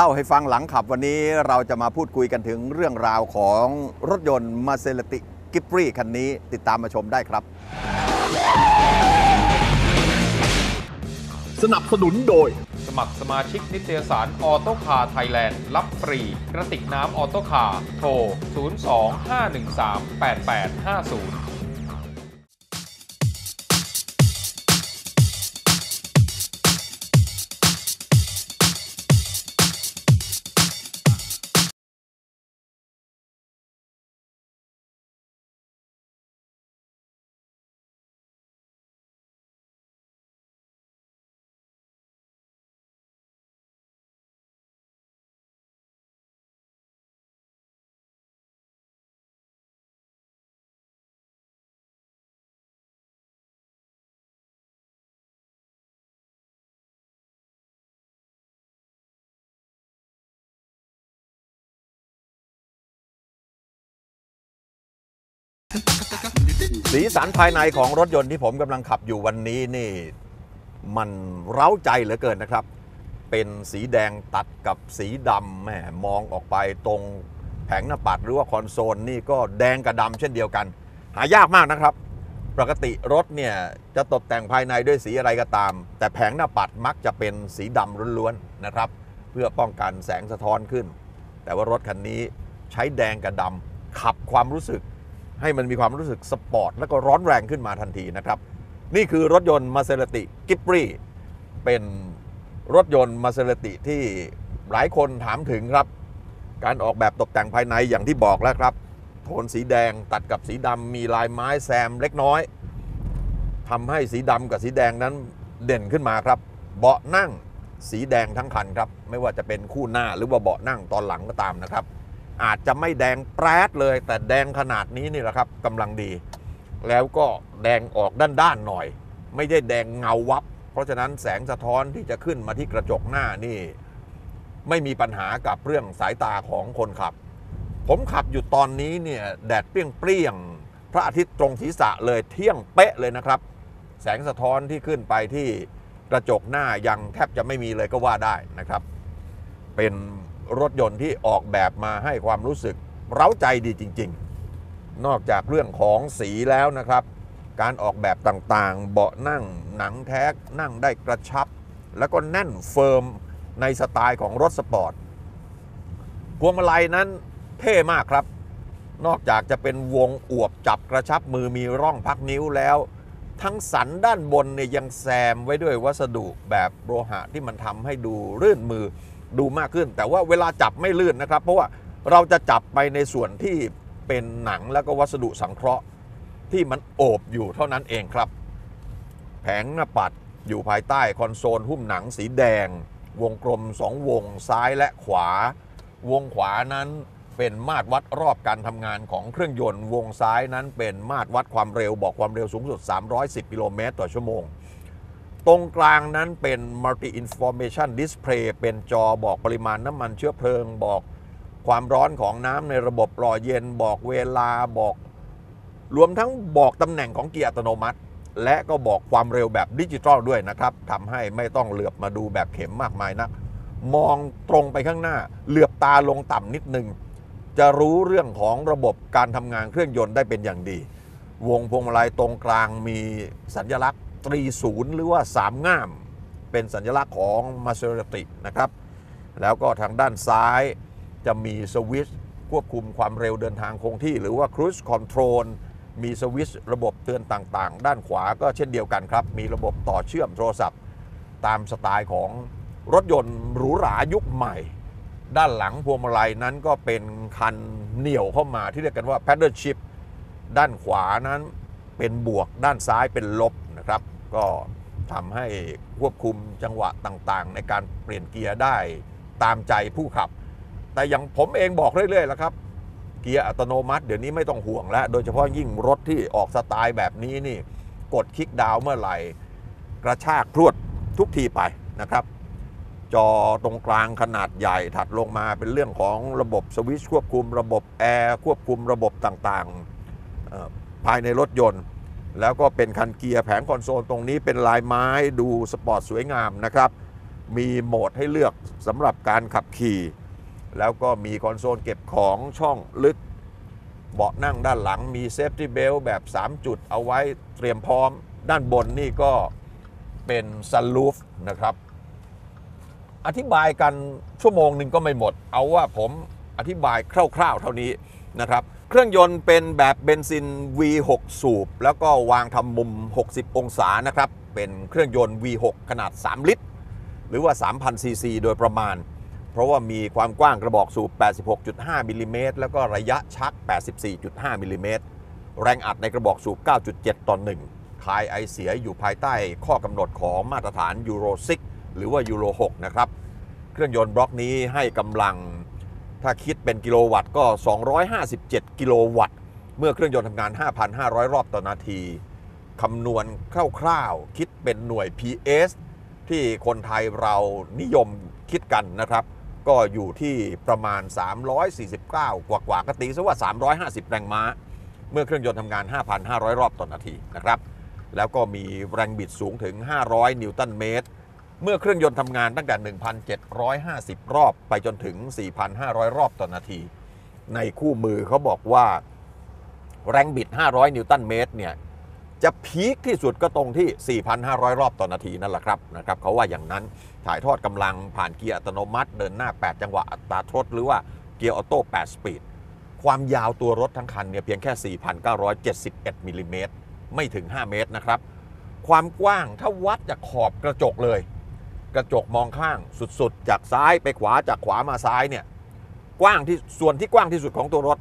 เล่าให้ฟังหลังขับวันนี้เราจะมาพูดคุยกันถึงเรื่องราวของรถยนต์ Maserati Capri คันนี้ติดตามมาชมได้ครับสนับสนุนโดยสมัครสมาชิกนิตยสารออโต้คาร์ไทยแลนด์รับฟรีกระติกน้ำออโต้คาร์โทร 02-513-8850สีสันภายในของรถยนต์ที่ผมกำลังขับอยู่วันนี้นี่มันเร้าใจเหลือเกินนะครับเป็นสีแดงตัดกับสีดำแหมมองออกไปตรงแผงหน้าปัดหรือว่าคอนโซลนี่ก็แดงกับดำเช่นเดียวกันหายากมากนะครับปกติรถเนี่ยจะตกแต่งภายในด้วยสีอะไรก็ตามแต่แผงหน้าปัดมักจะเป็นสีดำล้วนๆนะครับเพื่อป้องกันแสงสะท้อนขึ้นแต่ว่ารถคันนี้ใช้แดงกับดำขับความรู้สึกให้มันมีความรู้สึกสปอร์ตและก็ร้อนแรงขึ้นมาทันทีนะครับนี่คือรถยนต์ Maserati Capri เป็นรถยนต์ Maserati ที่หลายคนถามถึงครับการออกแบบตกแต่งภายในอย่างที่บอกแล้วครับโทนสีแดงตัดกับสีดำมีลายไม้แซมเล็กน้อยทำให้สีดำกับสีแดงนั้นเด่นขึ้นมาครับเบาะนั่งสีแดงทั้งคันครับไม่ว่าจะเป็นคู่หน้าหรือว่าเบาะนั่งตอนหลังก็ตามนะครับอาจจะไม่แดงแปรดเลยแต่แดงขนาดนี้นี่แหละครับกำลังดีแล้วก็แดงออกด้านๆหน่อยไม่ได้แดงเงาวับเพราะฉะนั้นแสงสะท้อนที่จะขึ้นมาที่กระจกหน้านี่ไม่มีปัญหากับเรื่องสายตาของคนขับผมขับอยู่ตอนนี้เนี่ยแดดเปรี้ยงๆพระอาทิตย์ตรงศีรษะเลยเที่ยงเป๊ะเลยนะครับแสงสะท้อนที่ขึ้นไปที่กระจกหน้ายังแทบจะไม่มีเลยก็ว่าได้นะครับเป็นรถยนต์ที่ออกแบบมาให้ความรู้สึกเร้าใจดีจริงๆนอกจากเรื่องของสีแล้วนะครับการออกแบบต่างๆเบาะนั่งหนังแท้นั่งได้กระชับแล้วก็แน่นเฟิร์มในสไตล์ของรถสปอร์ตพวงมาลัยนั้นเท่มากครับนอกจากจะเป็นวงอวบจับกระชับมือมีร่องพักนิ้วแล้วทั้งสันด้านบนเนี่ยยังแซมไว้ด้วยวัสดุแบบโลหะที่มันทำให้ดูรื่นมือดูมากขึ้นแต่ว่าเวลาจับไม่ลื่นนะครับเพราะว่าเราจะจับไปในส่วนที่เป็นหนังแล้วก็วัสดุสังเคราะห์ที่มันโอบอยู่เท่านั้นเองครับแผงหน้าปัดอยู่ภายใต้คอนโซลหุ้มหนังสีแดงวงกลม2วงซ้ายและขวาวงขวานั้นเป็นมาตรวัดรอบการทำงานของเครื่องยนต์วงซ้ายนั้นเป็นมาตรวัดความเร็วบอกความเร็วสูงสุด310กิโลเมตรต่อชั่วโมงตรงกลางนั้นเป็น multi information display เป็นจอบอกปริมาณน้ำมันเชื้อเพลิงบอกความร้อนของน้ำในระบบหล่อเย็นบอกเวลาบอกรวมทั้งบอกตำแหน่งของเกียร์อัตโนมัติและก็บอกความเร็วแบบดิจิทัลด้วยนะครับทำให้ไม่ต้องเหลือบมาดูแบบเข็มมากมายนักมองตรงไปข้างหน้าเหลือบตาลงต่ำนิดนึงจะรู้เรื่องของระบบการทำงานเครื่องยนต์ได้เป็นอย่างดีวงพวงมาลัยตรงกลางมีสัญลักษณ์30หรือว่า3ง่ามเป็นสัญลักษณ์ของ Maserati นะครับแล้วก็ทางด้านซ้ายจะมีสวิตช์ควบคุมความเร็วเดินทางคงที่หรือว่า Cruise Control มีสวิตช์ระบบเตือนต่างๆด้านขวาก็เช่นเดียวกันครับมีระบบต่อเชื่อมโทรศัพท์ตามสไตล์ของรถยนต์หรูหรายุคใหม่ด้านหลังพวงมาลัยนั้นก็เป็นคันเหนี่ยวเข้ามาที่เรียกกันว่า Paddle Shift ด้านขวานั้นเป็นบวกด้านซ้ายเป็นลบนะครับก็ทำให้ควบคุมจังหวะต่างๆในการเปลี่ยนเกียร์ได้ตามใจผู้ขับแต่อย่างผมเองบอกเรื่อยๆแล้วครับเกียร์อัตโนมัติเดี๋ยวนี้ไม่ต้องห่วงแล้วโดยเฉพาะยิ่งรถที่ออกสไตล์แบบนี้นี่กดคลิกดาวเมื่อไหร่กระชากพรวดทุกทีไปนะครับจอตรงกลางขนาดใหญ่ถัดลงมาเป็นเรื่องของระบบสวิตช์ควบคุมระบบแอร์ควบคุมระบบต่างๆภายในรถยนต์แล้วก็เป็นคันเกียร์แผงคอนโซลตรงนี้เป็นลายไม้ดูสปอร์ตสวยงามนะครับ มีโหมดให้เลือกสำหรับการขับขี่แล้วก็มีคอนโซลเก็บของช่องลึกเบาะนั่งด้านหลังมีเซฟตี้เบลต์แบบ3จุดเอาไว้เตรียมพร้อมด้านบนนี่ก็เป็นซันรูฟนะครับอธิบายกันชั่วโมงหนึ่งก็ไม่หมดเอาว่าผมอธิบายคร่าวๆเท่านี้นะครับเครื่องยนต์เป็นแบบเบนซิน V6 สูบแล้วก็วางทำมุม60องศานะครับเป็นเครื่องยนต์ V6 ขนาด3ลิตรหรือว่า 3,000 ซีซีโดยประมาณเพราะว่ามีความกว้างกระบอกสูบ 86.5 มิลลิเมตรแล้วก็ระยะชัก 84.5 มิลลิเมตรแรงอัดในกระบอกสูบ 9.7 ต่อ 1คายไอเสียอยู่ภายใต้ข้อกำหนดของมาตรฐานยูโร 6 หรือว่ายูโร 6 นะครับเครื่องยนต์บล็อกนี้ให้กำลังถ้าคิดเป็นกิโลวัตต์ก็257กิโลวัตต์เมื่อเครื่องยนต์ทำงาน 5,500 รอบต่อนาทีคำนวณคร่าวๆคิดเป็นหน่วย PS ที่คนไทยเรานิยมคิดกันนะครับก็อยู่ที่ประมาณ349กว่าก็ตีซะว่า350แรงม้าเมื่อเครื่องยนต์ทำงาน 5,500 รอบต่อนาทีนะครับแล้วก็มีแรงบิดสูงถึง500นิวตันเมตรเมื่อเครื่องยนต์ทำงานตั้งแต่ 1,750 รอบไปจนถึง 4,500 รอบต่อนาทีในคู่มือเขาบอกว่าแรงบิด500นิวตันเมตรเนี่ยจะพีคที่สุดก็ตรงที่ 4,500 รอบต่อนาทีนั่นแหละครับนะครับเขาว่าอย่างนั้นถ่ายทอดกำลังผ่านเกียร์อัตโนมัติเดินหน้า8จังหวะอัตราทดหรือว่าเกียร์ออโต้8สปีดความยาวตัวรถทั้งคันเนี่ยเพียงแค่ 4,971 มิลลิเมตรไม่ถึง5เมตรนะครับความกว้างถ้าวัดจากขอบกระจกเลยกระจกมองข้างสุดๆจากซ้ายไปขวาจากขวามาซ้ายเนี่ยกว้างที่ส่วนที่กว้างที่สุดของตัวรถ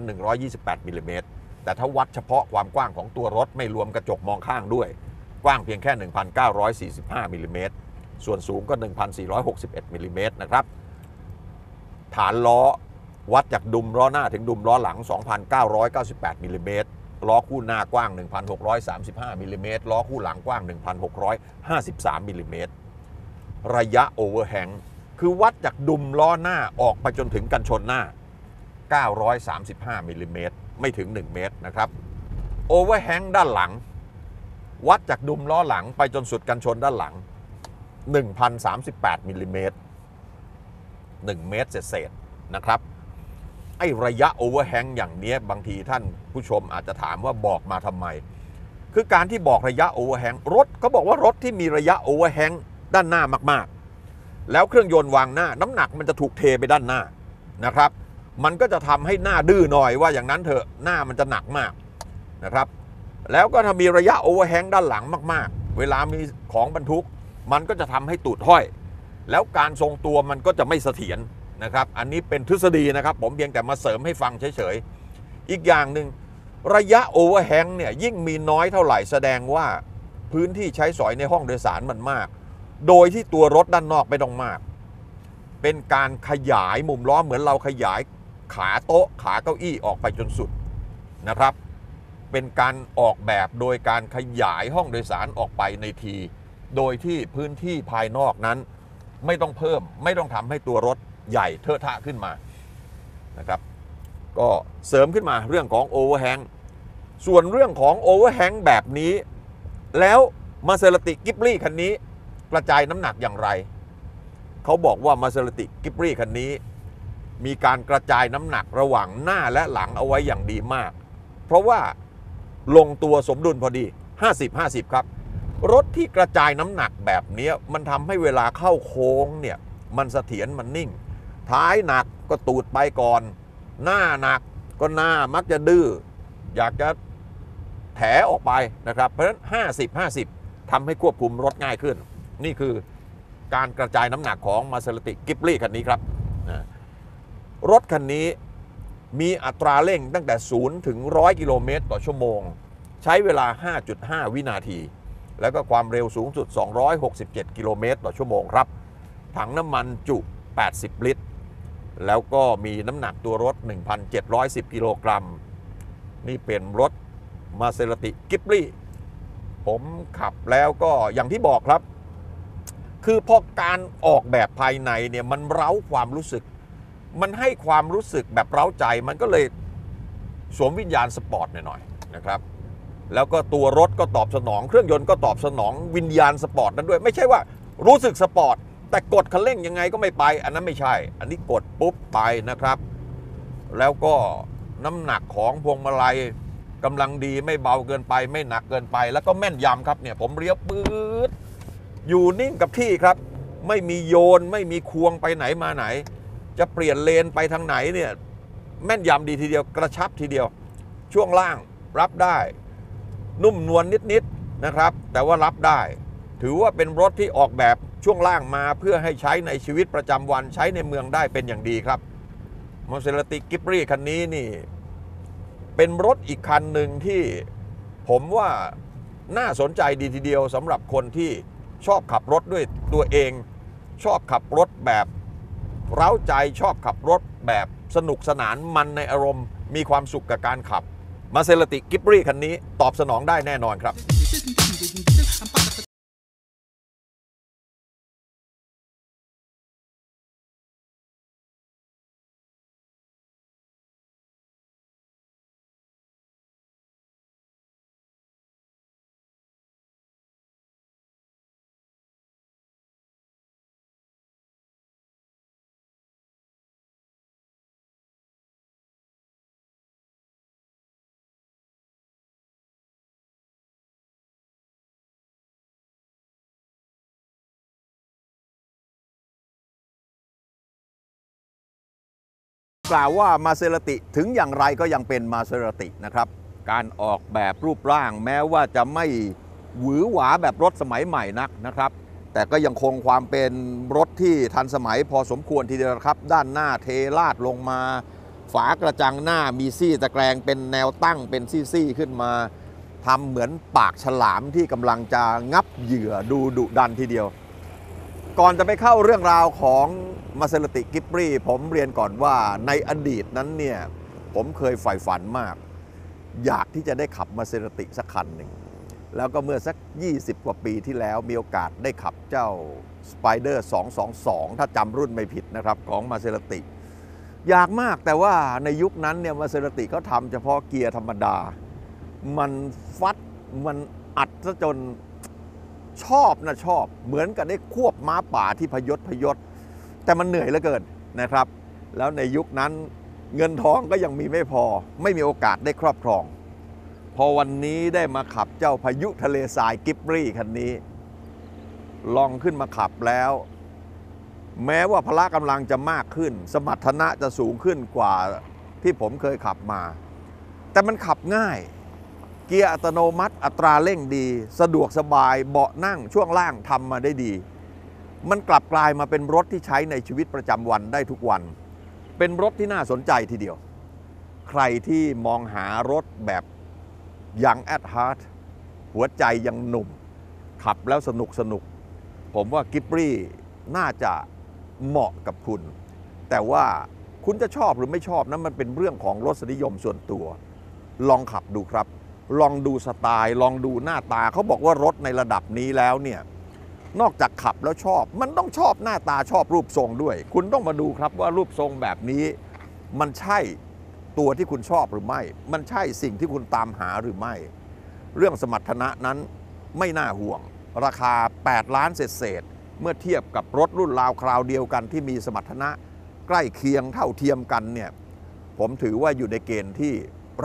2,128 มิลลิเมตรแต่ถ้าวัดเฉพาะความกว้างของตัวรถไม่รวมกระจกมองข้างด้วยกว้างเพียงแค่ 1,945 มิลลิเมตรส่วนสูงก็ 1,461 มิลลิเมตรนะครับฐานล้อวัดจากดุมล้อหน้าถึงดุมล้อหลัง 2,998 มิลลิเมตรล้อคู่หน้ากว้าง 1,635 มิลลิเมตรล้อคู่หลังกว้าง 1,653 มิลลิเมตรระยะโอเวอร์แฮงคือวัดจากดุมล้อหน้าออกไปจนถึงกันชนหน้า935มิลลิเมตรไม่ถึง1เมตรนะครับโอเวอร์แฮงด้านหลังวัดจากดุมล้อหลังไปจนสุดกันชนด้านหลัง 1,038มิลลิเมตร1เมตรเศษๆนะครับไอ้ระยะโอเวอร์แฮงอย่างนี้บางทีท่านผู้ชมอาจจะถามว่าบอกมาทำไมคือการที่บอกระยะโอเวอร์แฮงรถเขาบอกว่ารถที่มีระยะโอเวอร์แฮงด้านหน้ามากๆแล้วเครื่องยนต์วางหน้าน้ำหนักมันจะถูกเทไปด้านหน้านะครับมันก็จะทำให้หน้าดื้อหน่อยว่าอย่างนั้นเถอะหน้ามันจะหนักมากนะครับแล้วก็ถ้ามีระยะโอเวอร์แฮงด้านหลังมากๆเวลามีของบรรทุกมันก็จะทำให้ตูดห้อยแล้วการทรงตัวมันก็จะไม่เสถียรนะครับอันนี้เป็นทฤษฎีนะครับผมเพียงแต่มาเสริมให้ฟังเฉยๆอีกอย่างหนึ่งระยะโอเวอร์แฮงเนี่ยยิ่งมีน้อยเท่าไหร่แสดงว่าพื้นที่ใช้สอยในห้องโดยสารมันมากโดยที่ตัวรถด้านนอกไม่ต้องมากเป็นการขยายมุมล้อเหมือนเราขยายขาโต๊ะขาเก้าอี้ออกไปจนสุดนะครับเป็นการออกแบบโดยการขยายห้องโดยสารออกไปในทีโดยที่พื้นที่ภายนอกนั้นไม่ต้องเพิ่มไม่ต้องทำให้ตัวรถใหญ่เทอะทะขึ้นมานะครับก็เสริมขึ้นมาเรื่องของโอเวอร์แฮงส่วนเรื่องของโอเวอร์แฮงแบบนี้แล้วมาเซราติกิบลี่คันนี้กระจายน้ำหนักอย่างไรเขาบอกว่ามาเซราติกิบลี่คันนี้มีการกระจายน้ำหนักระหว่างหน้าและหลังเอาไว้อย่างดีมากเพราะว่าลงตัวสมดุลพอดี 50-50 ครับรถที่กระจายน้ำหนักแบบนี้มันทำให้เวลาเข้าโค้งเนี่ยมันเสถียรมันนิ่งท้ายหนักก็ตูดไปก่อนหน้าหนักก็หน้ามักจะดื้ออยากจะแถออกไปนะครับเพราะฉะนั้น 50-50 ทำให้ควบคุมรถง่ายขึ้นนี่คือการกระจายน้ำหนักของ Maserati Ghibli คันนี้ครับรถคันนี้มีอัตราเร่งตั้งแต่0ถึง100กิโลเมตรต่อชั่วโมงใช้เวลา 5.5 วินาทีแล้วก็ความเร็วสูงสุด267กิโลเมตรต่อชั่วโมงครับถังน้ำมันจุ80ลิตรแล้วก็มีน้ำหนักตัวรถ 1,710 กิโลกรัมนี่เป็นรถ Maserati Ghibli ผมขับแล้วก็อย่างที่บอกครับคือพอการออกแบบภายในเนี่ยมันเร้าความรู้สึกมันให้ความรู้สึกแบบเร้าใจมันก็เลยสวมวิญญาณสปอร์ตหน่อยๆนะครับแล้วก็ตัวรถก็ตอบสนองเครื่องยนต์ก็ตอบสนองวิญญาณสปอร์ตนั้นด้วยไม่ใช่ว่า รู้สึกสปอร์ตแต่กดคันเร่งยังไงก็ไม่ไปอันนั้นไม่ใช่อันนี้กดปุ๊บไปนะครับแล้วก็น้ำหนักของพวงมาลัยกำลังดีไม่เบาเกินไปไม่หนักเกินไปแล้วก็แม่นยำครับเนี่ยผมเลี้ยวปื๊ดอยู่นิ่งกับที่ครับไม่มีโยนไม่มีควงไปไหนมาไหนจะเปลี่ยนเลนไปทางไหนเนี่ยแม่นยำดีทีเดียวกระชับทีเดียวช่วงล่างรับได้นุ่มนวลนิดๆนะครับแต่ว่ารับได้ถือว่าเป็นรถที่ออกแบบช่วงล่างมาเพื่อให้ใช้ในชีวิตประจำวันใช้ในเมืองได้เป็นอย่างดีครับมาเซราติกิปรีคันนี้นี่เป็นรถอีกคันหนึ่งที่ผมว่าน่าสนใจดีทีเดียวสำหรับคนที่ชอบขับรถด้วยตัวเองชอบขับรถแบบเร้าใจชอบขับรถแบบสนุกสนานมันในอารมณ์มีความสุขกับการขับมาเซราติกิปรีคันนี้ตอบสนองได้แน่นอนครับกล่าวว่ามาเซราติถึงอย่างไรก็ยังเป็นมาเซราตินะครับการออกแบบรูปร่างแม้ว่าจะไม่หวือหวาแบบรถสมัยใหม่นักนะครับแต่ก็ยังคงความเป็นรถที่ทันสมัยพอสมควรทีเดียวครับด้านหน้าเทราดลงมาฝากระจังหน้ามีซี่ตะแกรงเป็นแนวตั้งเป็นซี่ๆขึ้นมาทำเหมือนปากฉลามที่กำลังจะงับเหยื่อดูดุดันทีเดียวก่อนจะไปเข้าเรื่องราวของมาเซราติกิปรีผมเรียนก่อนว่าในอดีตนั้นเนี่ยผมเคยใฝ่ฝันมากอยากที่จะได้ขับมาเซราติสักคันหนึ่งแล้วก็เมื่อสัก20กว่าปีที่แล้วมีโอกาสได้ขับเจ้าสไปเดอร์222ถ้าจำรุ่นไม่ผิดนะครับของมาเซราติอยากมากแต่ว่าในยุคนั้นเนี่ยมาเซราติเขาทำเฉพาะเกียร์ธรรมดามันฟัดมันอัดซะจนชอบนะชอบเหมือนกับได้ควบม้าป่าที่พยศแต่มันเหนื่อยเหลือเกินนะครับแล้วในยุคนั้นเงินทองก็ยังมีไม่พอไม่มีโอกาสได้ครอบครองพอวันนี้ได้มาขับเจ้าพายุทะเลทรายกิปรีคันนี้ลองขึ้นมาขับแล้วแม้ว่าพละกำลังจะมากขึ้นสมรรถนะจะสูงขึ้นกว่าที่ผมเคยขับมาแต่มันขับง่ายเกียร์อัตโนมัติอัตราเร่งดีสะดวกสบายเบาะนั่งช่วงล่างทำมาได้ดีมันกลับกลายมาเป็นรถที่ใช้ในชีวิตประจำวันได้ทุกวันเป็นรถที่น่าสนใจทีเดียวใครที่มองหารถแบบyoung at heartหัวใจยังหนุ่มขับแล้วสนุกผมว่ากิปรีน่าจะเหมาะกับคุณแต่ว่าคุณจะชอบหรือไม่ชอบนั้นมันเป็นเรื่องของรสนิยมส่วนตัวลองขับดูครับลองดูสไตล์ลองดูหน้าตาเขาบอกว่ารถในระดับนี้แล้วเนี่ยนอกจากขับแล้วชอบมันต้องชอบหน้าตาชอบรูปทรงด้วยคุณต้องมาดูครับว่ารูปทรงแบบนี้มันใช่ตัวที่คุณชอบหรือไม่มันใช่สิ่งที่คุณตามหาหรือไม่เรื่องสมรรถนะนั้นไม่น่าห่วงราคา8ล้านเศษเมื่อเทียบกับรถรุ่นราวคราวเดียวกันที่มีสมรรถนะใกล้เคียงเท่าเทียมกันเนี่ยผมถือว่าอยู่ในเกณฑ์ที่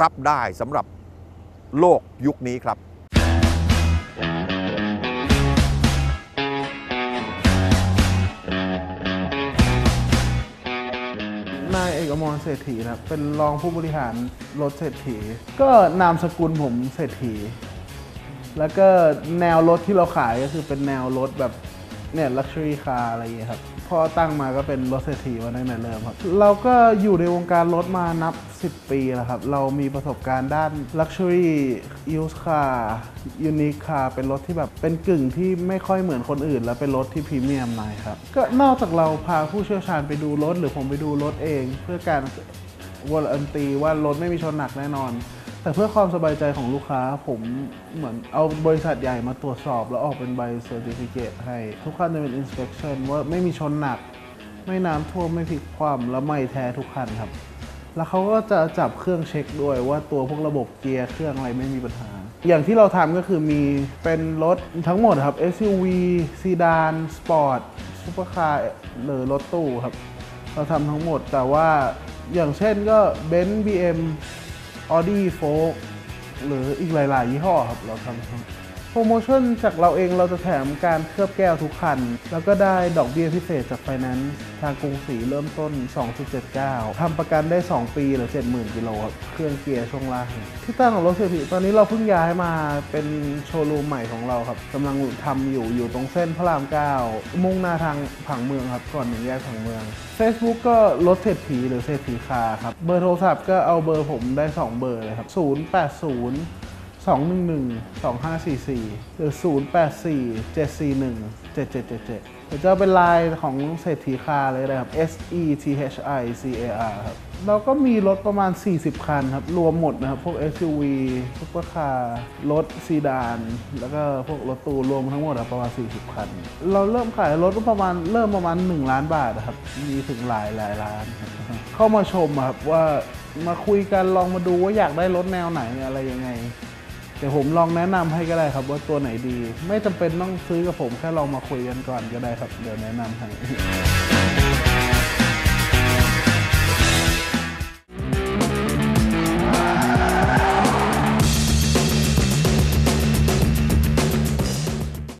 รับได้สำหรับโลกยุคนี้ครับนายเอกอมรเศรษฐีครับเป็นรองผู้บริหารรถเศรษฐีก็นามสกุลผมเศรษฐีแล้วก็แนวรถที่เราขายก็คือเป็นแนวรถแบบเนี่ยลักชัวรี่คาร์อะไรอย่างเงี้ยครับพอตั้งมาก็เป็นรถเศรษฐีมาตั้งแต่เริ่มครับเราก็อยู่ในวงการรถมานับ10ปีแล้วครับเรามีประสบการณ์ด้านลักชัวรี่ยูสคาร์ยูนิคคาร์เป็นรถที่แบบเป็นกึ่งที่ไม่ค่อยเหมือนคนอื่นและเป็นรถที่พรีเมียมหน่อยครับก็นอกจากเราพาผู้เชี่ยวชาญไปดูรถหรือผมไปดูรถเองเพื่อการการันตีว่ารถไม่มีชนหนักแน่นอนแต่เพื่อความสบายใจของลูกค้าผมเหมือนเอาบริษัทใหญ่มาตรวจสอบแล้วออกเป็นใบเซอร์ติฟิเคตให้ทุกคันจะเป็น inspection ว่าไม่มีชนหนักไม่น้ำท่วมไม่พลิกคว่ำและไม่แท้ทุกคันครับแล้วเขาก็จะจับเครื่องเช็คด้วยว่าตัวพวกระบบเกียร์เครื่องอะไรไม่มีปัญหา อย่างที่เราทำก็คือมีเป็นรถทั้งหมดครับ SUV ซีดาน สปอร์ต ซุปเปอร์คาร์ หรือรถตู้ครับเราทำทั้งหมดแต่ว่าอย่างเช่นก็เบนซ์ BM ออดี้ โฟล์คหรืออีกหลายๆยี่ห้อครับเราทำทั้งโปรโมชั่นจากเราเองเราจะแถมการเคลือบแก้วทุกคันแล้วก็ได้ดอกเบี้ยพิเศษจากไฟแนนซ์ทางกรุงศรีเริ่มต้น 2.79 ทำประกันได้2ปีหรือ 70,000 กิโลครับเครื่องเกียร์ช่วงล่างที่ตั้งของรถเศรษฐีตอนนี้เราเพิ่งย้ายมาเป็นโชว์รูมใหม่ของเราครับกำลังทำอยู่ตรงเส้นพระราม 9 มุ่งหน้าทางผังเมืองครับก่อนถึงแยกผังเมือง Facebook ก็รถเศรษฐีหรือเศรษฐีคาร์ครับเบอร์โทรศัพท์ก็เอาเบอร์ผมได้2เบอร์เลยครับ080 211 2544 หรือ 084 741 7777 หรือจะเป็นไลน์ของเศรษฐีคาร์เลยนะครับ SETHICAR ครับเราก็มีรถประมาณ40คันครับรวมหมดนะครับพวก SUV ซุปเปอร์คาร์รถซีดานแล้วก็พวกรถตู้รวมทั้งหมดประมาณ40คันเราเริ่มขายรถประมาณ1ล้านบาทครับมีถึงหลายล้านเข้ามาชมครับว่ามาคุยกันลองมาดูว่าอยากได้รถแนวไหนอะไรยังไงเดี๋ยวผมลองแนะนำให้ก็ได้ครับว่าตัวไหนดีไม่จำเป็นต้องซื้อกับผมแค่ลองมาคุยกันก่อนก็ได้ครับเดี๋ยวแนะนำให้